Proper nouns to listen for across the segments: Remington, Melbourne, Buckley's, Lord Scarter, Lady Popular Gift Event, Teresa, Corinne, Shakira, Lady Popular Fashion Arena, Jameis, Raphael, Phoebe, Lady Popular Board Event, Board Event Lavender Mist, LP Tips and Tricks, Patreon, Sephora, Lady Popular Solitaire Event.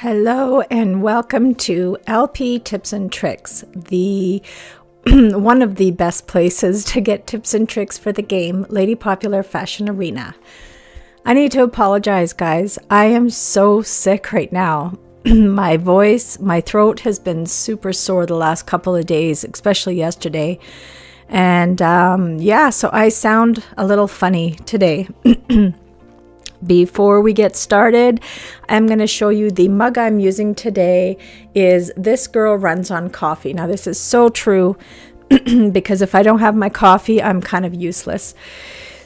Hello and welcome to LP Tips and Tricks, the one of the best places to get tips and tricks for the game, Lady Popular Fashion Arena. I need to apologize, guys. I am so sick right now. My voice, my throat has been super sore the last couple of days, especially yesterday. And yeah, so I sound a little funny today. Before we get started, I'm going to show you the mug I'm using today is This Girl Runs on Coffee. Now this is so true because if I don't have my coffee, I'm kind of useless.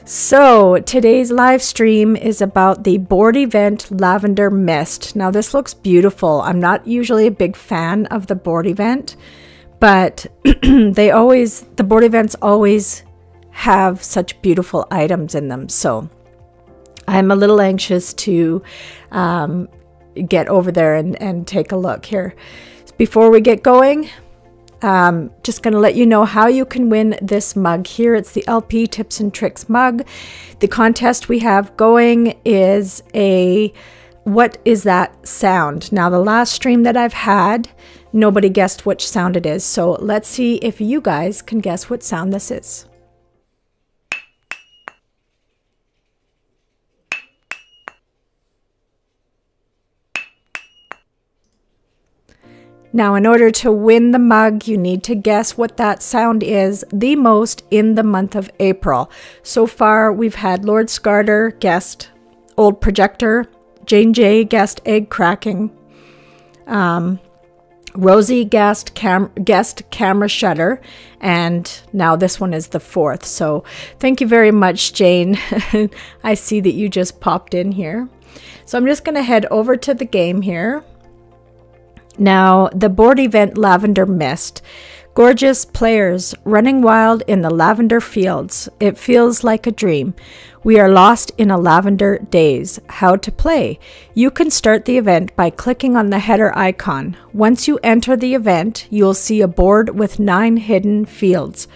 So today's live stream is about the Board Event Lavender Mist. Now this looks beautiful. I'm not usually a big fan of the Board Event, but the Board Events always have such beautiful items in them. So I'm a little anxious to get over there and take a look here. Before we get going, just going to let you know how you can win this mug here. It's the LP Tips and Tricks mug. The contest we have going is a what is that sound? Now the last stream that I've had, nobody guessed which sound it is. So let's see if you guys can guess what sound this is. Now, in order to win the mug, you need to guess what that sound is the most in the month of April. So far, we've had Lord Scarter guessed Old Projector, Jane J guessed Egg Cracking, Rosie guessed Camera Shutter, and now this one is the fourth. So thank you very much, Jane. I see that you just popped in here. So I'm just going to head over to the game here. Now, the Board Event Lavender Mist. Gorgeous players running wild in the lavender fields. It feels like a dream. We are lost in a lavender daze. How to play? You can start the event by clicking on the header icon. Once you enter the event, you'll see a board with 9 hidden fields.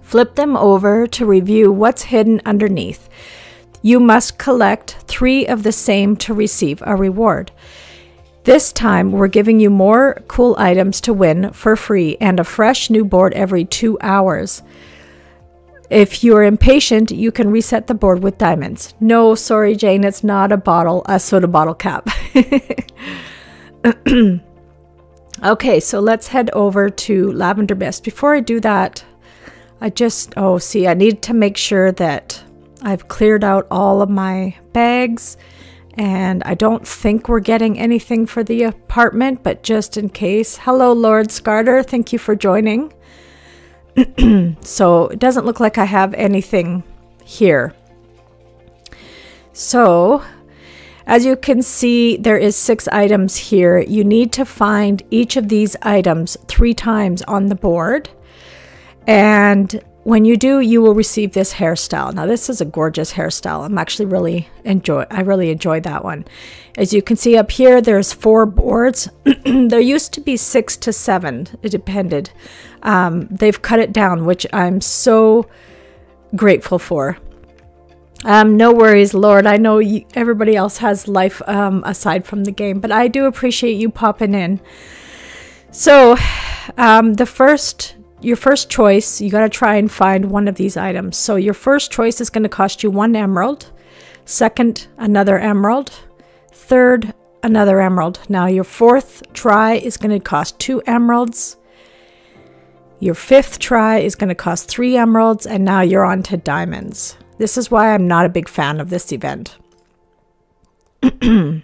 Flip them over to review what's hidden underneath. You must collect 3 of the same to receive a reward. This time, we're giving you more cool items to win for free and a fresh new board every 2 hours. If you're impatient, you can reset the board with diamonds. No, sorry, Jane, it's not a bottle, a soda bottle cap. Okay, so let's head over to Lavender Mist. Before I do that, I need to make sure that I've cleared out all of my bags, and I don't think we're getting anything for the apartment, but just in case. Hello, Lord Scarter. Thank you for joining. So it doesn't look like I have anything here. So as you can see, there is 6 items here. You need to find each of these items 3 times on the board. And when you do, you will receive this hairstyle. Now, this is a gorgeous hairstyle. I really enjoy that one. As you can see up here, there's 4 boards. There used to be 6 to 7. It depended. They've cut it down, which I'm so grateful for. No worries, Lord. I know everybody else has life aside from the game, but I do appreciate you popping in. So, your first choice, you got to try and find one of these items. So your first choice is going to cost you 1 emerald, second, another emerald, third, another emerald. Now your 4th try is going to cost 2 emeralds. Your 5th try is going to cost 3 emeralds, and now you're on to diamonds. This is why I'm not a big fan of this event. And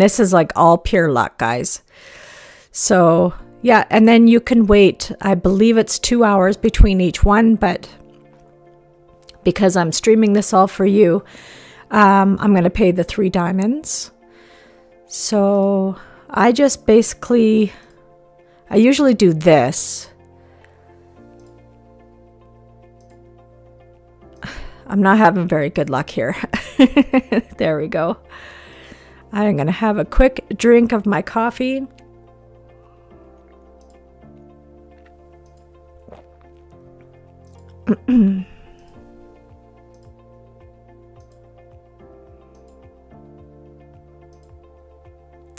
this is like all pure luck, guys. So yeah, and then you can wait, I believe it's 2 hours between each one, but because I'm streaming this all for you, I'm going to pay the 3 diamonds. So I just basically, I usually do this. I'm not having very good luck here. There we go. I'm going to have a quick drink of my coffee.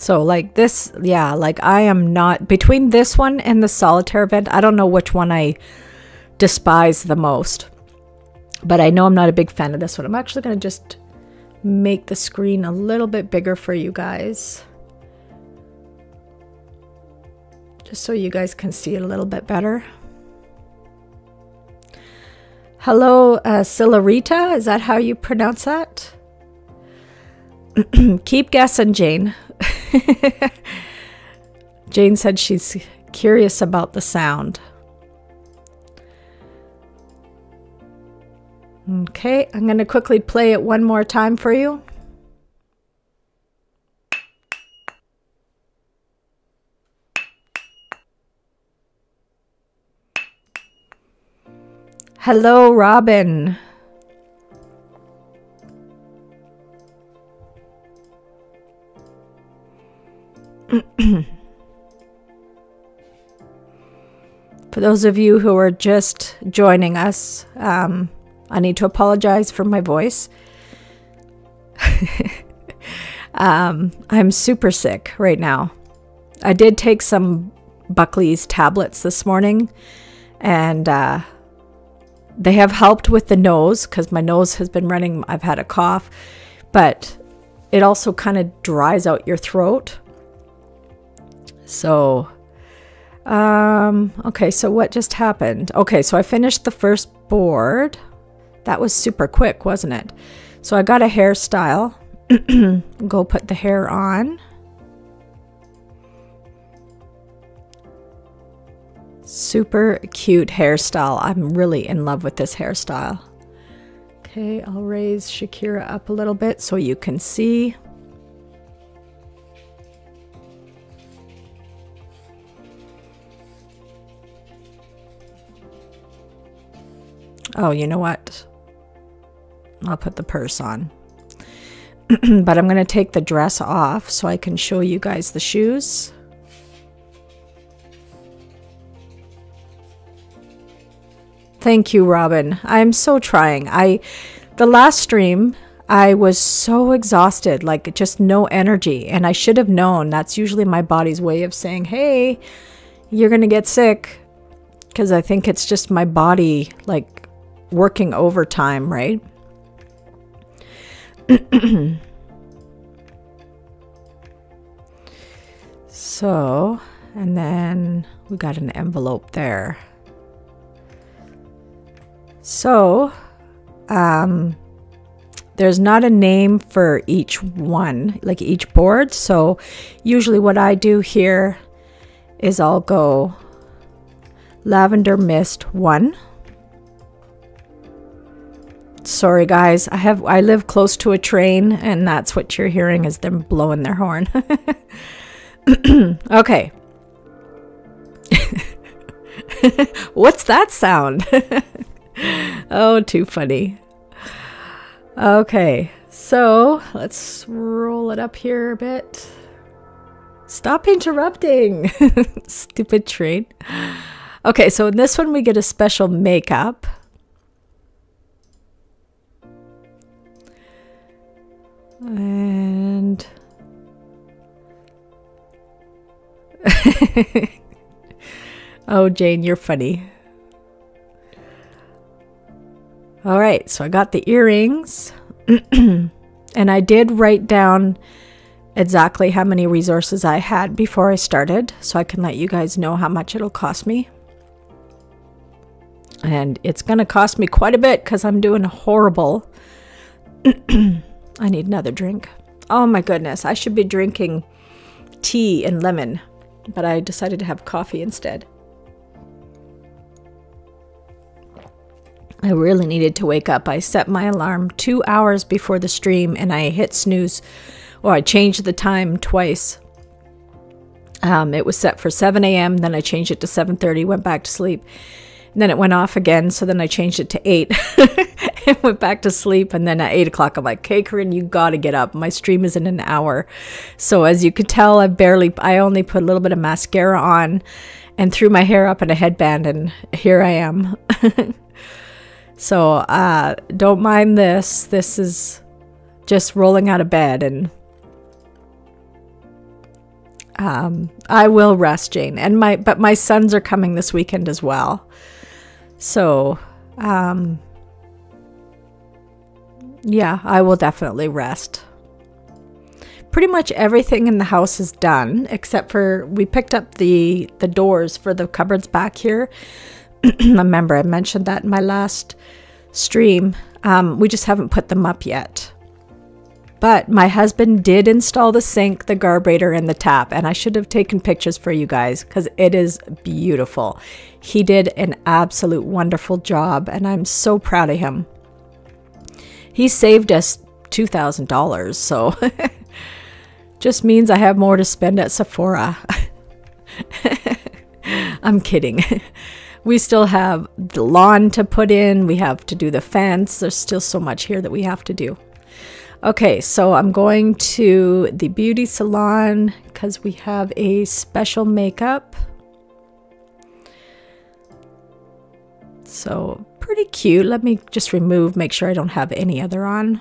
So like this, yeah, like I am not, between this one and the solitaire event, I don't know which one I despise the most. But I know I'm not a big fan of this one. I'm actually going to just make the screen a little bit bigger for you guys. Just so you guys can see it a little bit better. Hello, Cilarita, is that how you pronounce that? Keep guessing, Jane. Jane said she's curious about the sound. Okay, I'm going to quickly play it one more time for you. Hello, Robin. For those of you who are just joining us, I need to apologize for my voice. I'm super sick right now. I did take some Buckley's tablets this morning, and they have helped with the nose because my nose has been running. I've had a cough, but it also kind of dries out your throat. So, okay, so what just happened? Okay, so I finished the first board. That was super quick, wasn't it? So I got a hairstyle. Go put the hair on. Super cute hairstyle. I'm really in love with this hairstyle. Okay, I'll raise Shakira up a little bit so you can see. Oh, you know what? I'll put the purse on. But I'm going to take the dress off so I can show you guys the shoes. Thank you, Robin. I'm so trying. The last stream, I was so exhausted, like just no energy. And I should have known. That's usually my body's way of saying, hey, you're going to get sick. Because I think it's just my body, like, working overtime, right? So, and then we got an envelope there. So, there's not a name for each one, like each board. So usually what I do here is I'll go Lavender Mist 1. Sorry guys, I live close to a train, and that's what you're hearing is them blowing their horn. Okay. What's that sound? Oh, too funny. Okay, so let's roll it up here a bit. Stop interrupting. Stupid train. Okay, so in this one we get a special makeup. And oh, Jane, you're funny. All right, so I got the earrings. And I did write down exactly how many resources I had before I started, so I can let you guys know how much it'll cost me. And it's going to cost me quite a bit because I'm doing horrible. I need another drink. Oh my goodness, I should be drinking tea and lemon, but I decided to have coffee instead. I really needed to wake up. I set my alarm 2 hours before the stream and I hit snooze, or I changed the time twice. It was set for 7 a.m., then I changed it to 7:30, went back to sleep. And then it went off again, so then I changed it to 8. I went back to sleep, and then at 8 o'clock I'm like, okay, Corinne, you gotta get up. My stream is in an hour. So as you could tell, I only put a little bit of mascara on and threw my hair up in a headband, and here I am. So don't mind this. This is just rolling out of bed and I will rest, Jane, and but my sons are coming this weekend as well. So, yeah, I will definitely rest. Pretty much everything in the house is done, except for we picked up the doors for the cupboards back here. Remember, I mentioned that in my last stream. We just haven't put them up yet. But my husband did install the sink, the carburetor, and the tap, and I should have taken pictures for you guys because it is beautiful. He did an absolute wonderful job, and I'm so proud of him. He saved us $2,000, so just means I have more to spend at Sephora. I'm kidding. We still have the lawn to put in. We have to do the fence. There's still so much here that we have to do. Okay, so I'm going to the beauty salon because we have a special makeup. So pretty cute. Let me just remove, make sure I don't have any other on.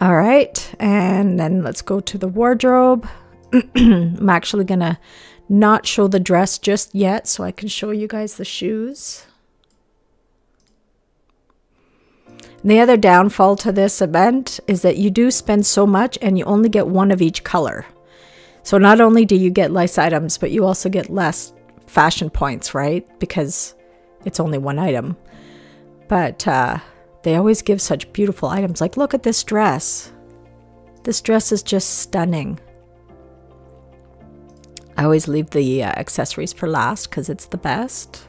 All right, and then let's go to the wardrobe. I'm actually gonna not show the dress just yet so I can show you guys the shoes. The other downfall to this event is that you do spend so much and you only get one of each color. So not only do you get less items, but you also get less fashion points, right? Because it's only one item. But they always give such beautiful items. Like, look at this dress. This dress is just stunning. I always leave the accessories for last because it's the best.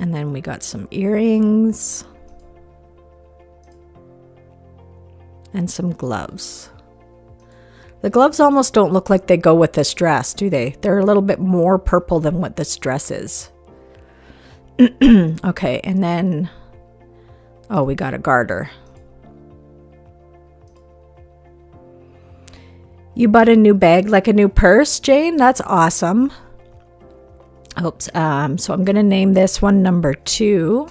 And then we got some earrings and some gloves. The gloves almost don't look like they go with this dress, do they? They're a little bit more purple than what this dress is. Okay, and then, oh, we got a garter. You bought a new bag, like a new purse, Jane? That's awesome. Oops, so I'm gonna name this one number 2.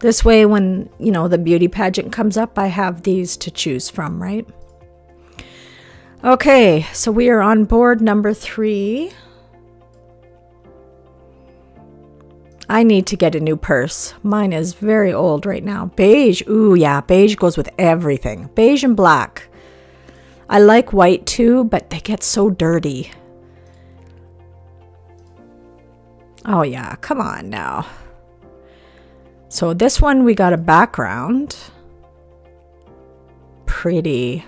This way when, you know, the beauty pageant comes up, I have these to choose from, right? Okay, so we are on board number 3. I need to get a new purse. Mine is very old right now. Beige, ooh yeah, beige goes with everything. Beige and black. I like white too, but they get so dirty. Oh yeah, come on now. So this one, we got a background. Pretty.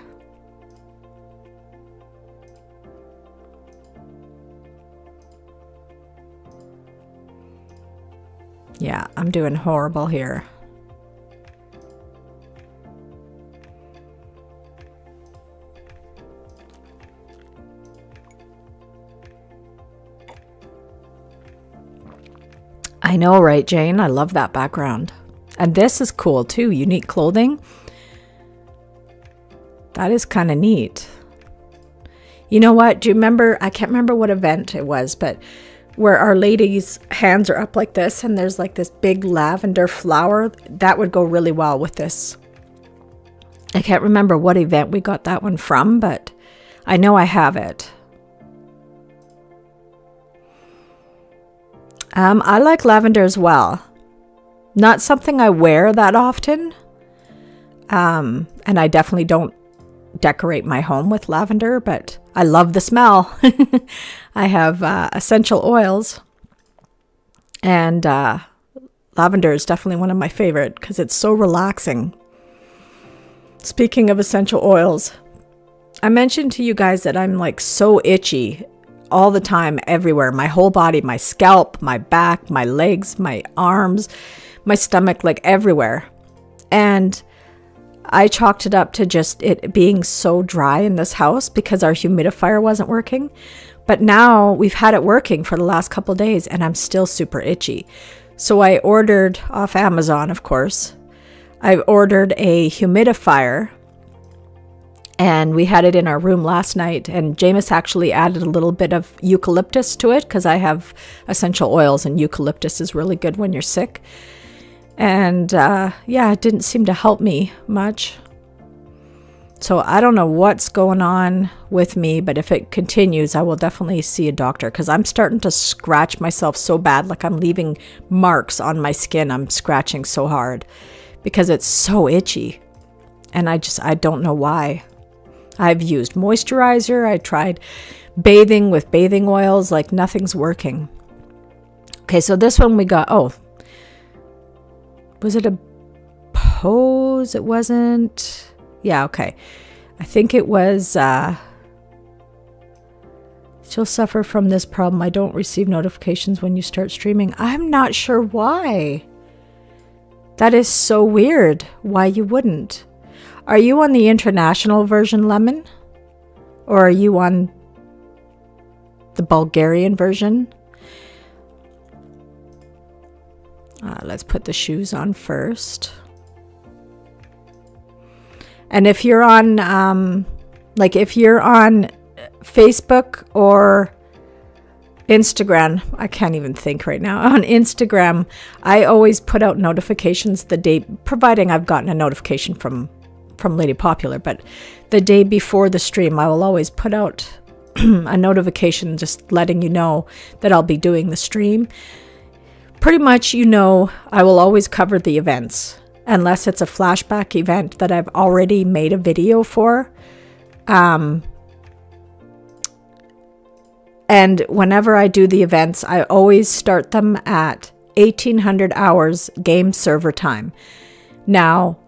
Yeah, I'm doing horrible here. I know, right, Jane? I love that background. And this is cool too, unique clothing. That is kind of neat. You know what? Do you remember? I can't remember what event it was, but where Our Lady's hands are up like this and there's like this big lavender flower, that would go really well with this. I can't remember what event we got that one from, but I know I have it. I like lavender as well. Not something I wear that often. And I definitely don't decorate my home with lavender, but I love the smell. I have essential oils. And lavender is definitely one of my favorite because it's so relaxing. Speaking of essential oils, I mentioned to you guys that I'm like so itchy all the time, everywhere, my whole body, my scalp, my back, my legs, my arms, my stomach, like everywhere. And I chalked it up to just it being so dry in this house because our humidifier wasn't working. But now we've had it working for the last couple of days and I'm still super itchy. So I ordered off Amazon, of course. I ordered a humidifier. And we had it in our room last night, and Jameis actually added a little bit of eucalyptus to it because I have essential oils, and eucalyptus is really good when you're sick. And yeah, it didn't seem to help me much. So I don't know what's going on with me, but if it continues, I will definitely see a doctor because I'm starting to scratch myself so bad. Like I'm leaving marks on my skin. I'm scratching so hard because it's so itchy. And I don't know why. I've used moisturizer. I tried bathing with bathing oils. Like nothing's working. Okay, so this one we got, oh, was it a pose? It wasn't. Yeah, okay. I think it was, she'll suffer from this problem. I don't receive notifications when you start streaming. I'm not sure why. That is so weird. Why you wouldn't. Are you on the international version, Lemon? Or are you on the Bulgarian version? Let's put the shoes on first. And if you're on, like if you're on Facebook or Instagram, I can't even think right now. On Instagram, I always put out notifications the day, providing I've gotten a notification from Lady Popular, but the day before the stream, I will always put out a notification just letting you know that I'll be doing the stream. Pretty much, you know, I will always cover the events. Unless it's a flashback event that I've already made a video for. And whenever I do the events, I always start them at 1800 hours game server time. Now,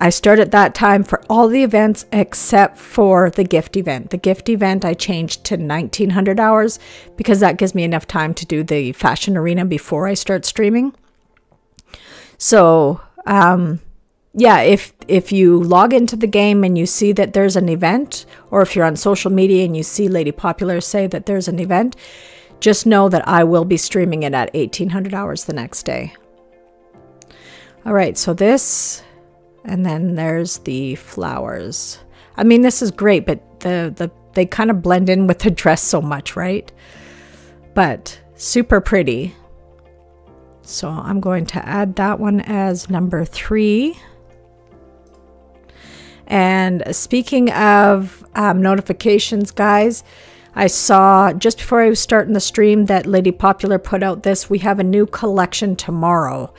I start at that time for all the events except for the gift event. The gift event I changed to 1900 hours because that gives me enough time to do the fashion arena before I start streaming. So, yeah, if you log into the game and you see that there's an event, or if you're on social media and you see Lady Popular say that there's an event, just know that I will be streaming it at 1800 hours the next day. All right, so this, and then there's the flowers. I mean, this is great, but they kind of blend in with the dress so much, right? But super pretty. So I'm going to add that one as number 3. And speaking of notifications, guys, I saw just before I was starting the stream that Lady Popular put out this. We have a new collection tomorrow.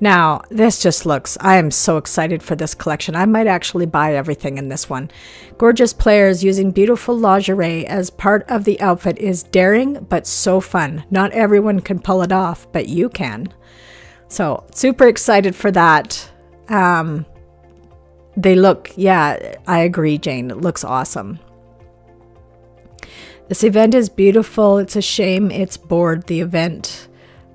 Now, this just looks, I am so excited for this collection. I might actually buy everything in this one. Gorgeous players using beautiful lingerie as part of the outfit is daring, but so fun. Not everyone can pull it off, but you can. So, super excited for that. They look, yeah, I agree, Jane. It looks awesome. This event is beautiful. It's a shame it's bored, the event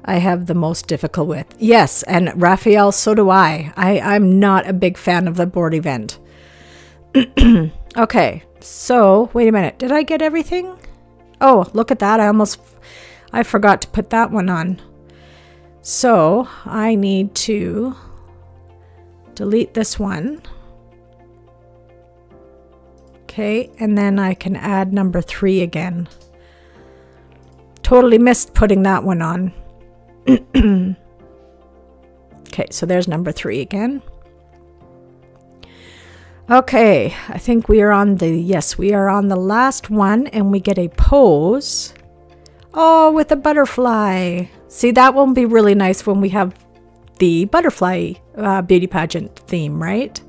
I have the most difficult with. Yes, and Raphael, so do I. I'm not a big fan of the board event. Okay, so wait a minute. Did I get everything? Oh, look at that. I forgot to put that one on. So I need to delete this one. Okay, and then I can add number 3 again. Totally missed putting that one on. Okay, so there's number 3 again. Okay, I think we are on the, yes, we are on the last one, and we get a pose. Oh, with a butterfly. See, that will be really nice when we have the butterfly beauty pageant theme, right?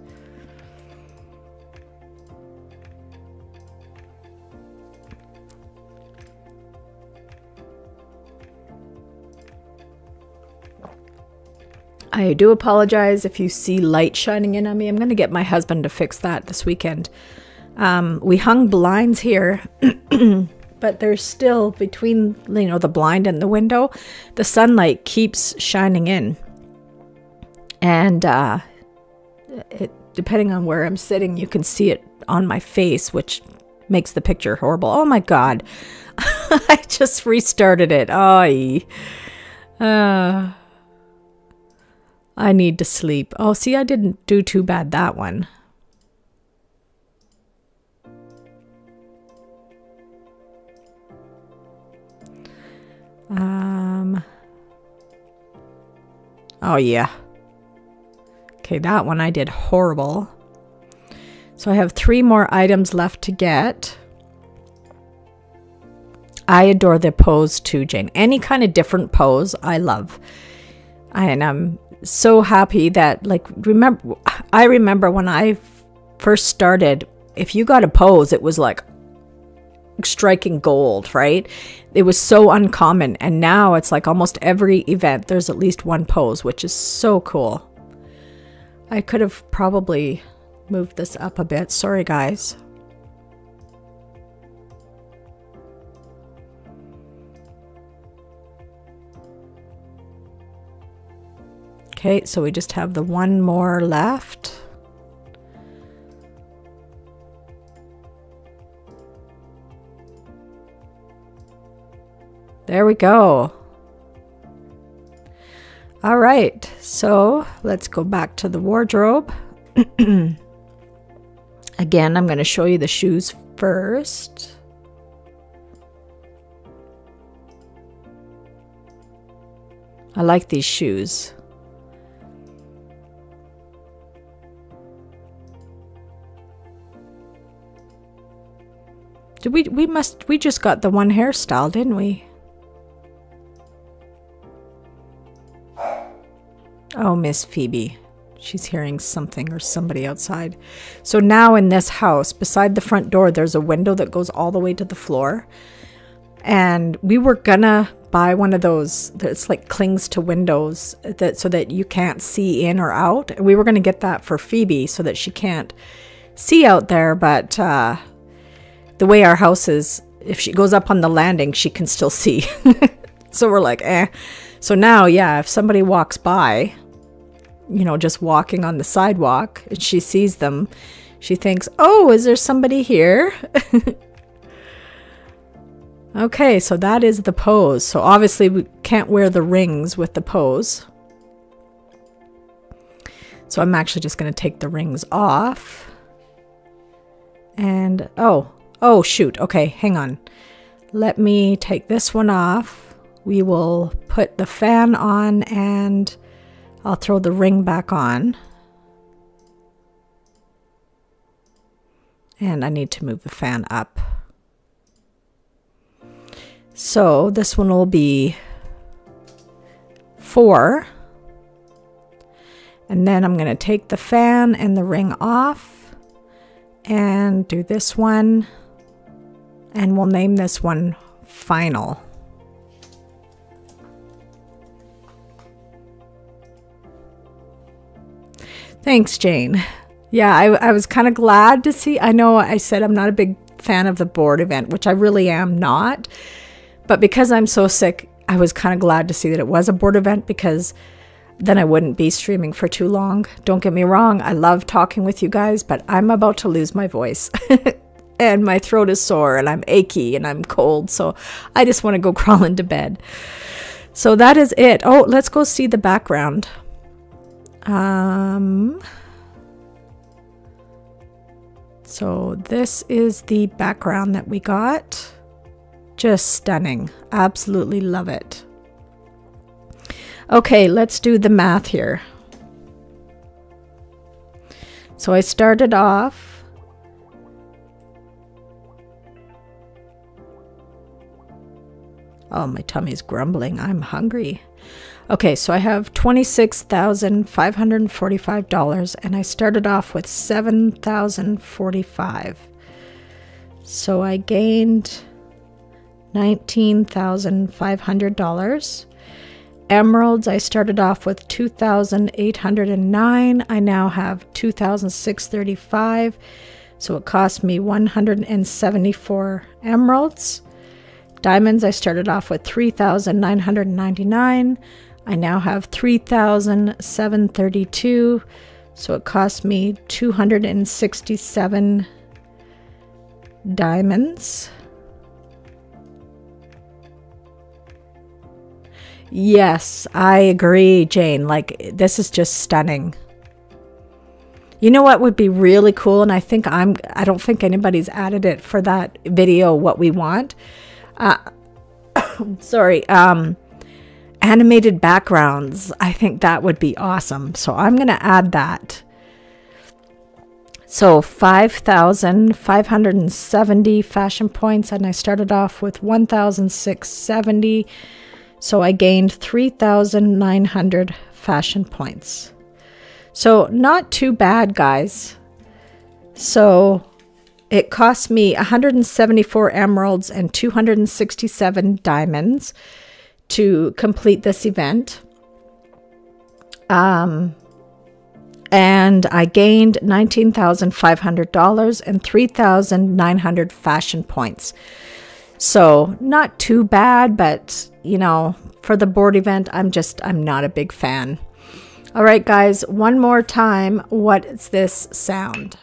I do apologize if you see light shining in on me. I'm going to get my husband to fix that this weekend. We hung blinds here, but there's still between, you know, the blind and the window, the sunlight keeps shining in. And depending on where I'm sitting, you can see it on my face, which makes the picture horrible. Oh my God. I just restarted it. Oh, I need to sleep. Oh, see, I didn't do too bad that one. Oh yeah. Okay, that one I did horrible. So I have 3 more items left to get. I adore the pose too, Jane. Any kind of different pose, I love. And I'm so happy that, like, remember, I remember when I first started, if you got a pose, it was like striking gold, right? It was so uncommon. And now it's like almost every event, there's at least one pose, which is so cool. I could have probably moved this up a bit. Sorry, guys. Okay, so we just have the one more left. There we go. All right, so let's go back to the wardrobe. Again, I'm going to show you the shoes first. I like these shoes. Did we just got the one hairstyle, didn't we? Oh, Miss Phoebe. She's hearing something or somebody outside. So now in this house, beside the front door, there's a window that goes all the way to the floor. And we were gonna buy one of those that's like clings to windows that so that you can't see in or out. We were gonna get that for Phoebe so that she can't see out there, but the way our house is, if she goes up on the landing, she can still see. So we're like, eh. So now, yeah, if somebody walks by, you know, just walking on the sidewalk, and she sees them, she thinks, oh, is there somebody here? Okay, so that is the pose. So obviously we can't wear the rings with the pose. So I'm actually just going to take the rings off. And, oh shoot, okay, hang on. Let me take this one off. We will put the fan on and I'll throw the ring back on. And I need to move the fan up. So this one will be 4. And then I'm going to take the fan and the ring off and do this one. And we'll name this one Final. Thanks, Jane. Yeah, I was kind of glad to see. I know I said I'm not a big fan of the board event, which I really am not. But because I'm so sick, I was kind of glad to see that it was a board event because then I wouldn't be streaming for too long. Don't get me wrong. I love talking with you guys, but I'm about to lose my voice. And my throat is sore and I'm achy and I'm cold. So I just want to go crawl into bed. So that is it. Oh, let's go see the background. So this is the background that we got. Just stunning. Absolutely love it. Okay, let's do the math here. So I started off . Oh, my tummy's grumbling. I'm hungry. Okay, so I have $26,545 and I started off with $7,045. So I gained $19,500. Emeralds, I started off with 2,809. I now have 2,635. So it cost me 174 emeralds. Diamonds, I started off with 3,999. I now have 3,732. So it cost me 267 diamonds. Yes, I agree, Jane. Like, this is just stunning. You know what would be really cool? And I don't think anybody's added it for that video, What We Want. Sorry, animated backgrounds. I think that would be awesome. So I'm going to add that. So 5,570 fashion points, and I started off with 1,670. So I gained 3,900 fashion points. So not too bad, guys. So it cost me 174 emeralds and 267 diamonds to complete this event. And I gained $19,500 and 3,900 fashion points. So not too bad, but you know, for the board event, I'm not a big fan. All right, guys, one more time. What's this sound?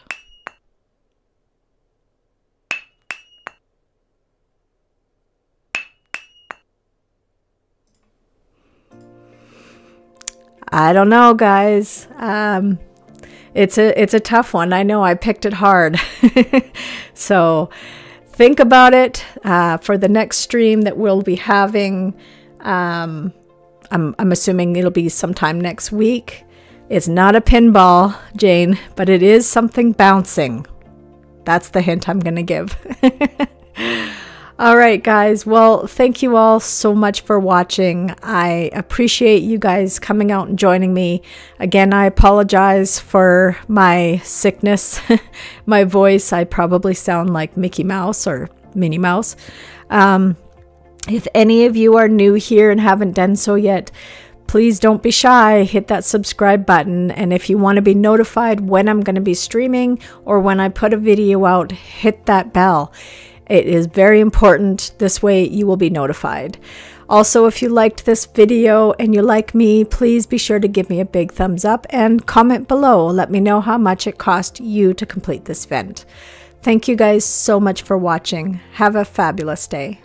I don't know, guys. It's a tough one. I know I picked it hard. So think about it for the next stream that we'll be having. I'm assuming it'll be sometime next week. It's not a pinball, Jane, but it is something bouncing. That's the hint I'm going to give. All right, guys. Well, thank you all so much for watching. I appreciate you guys coming out and joining me. Again, I apologize for my sickness, my voice. I probably sound like Mickey Mouse or Minnie Mouse. If any of you are new here and haven't done so yet, please don't be shy. Hit that subscribe button. And if you want to be notified when I'm going to be streaming or when I put a video out, hit that bell. It is very important. This way you will be notified. Also, if you liked this video and you like me, please be sure to give me a big thumbs up and comment below. Let me know how much it cost you to complete this event. Thank you guys so much for watching. Have a fabulous day.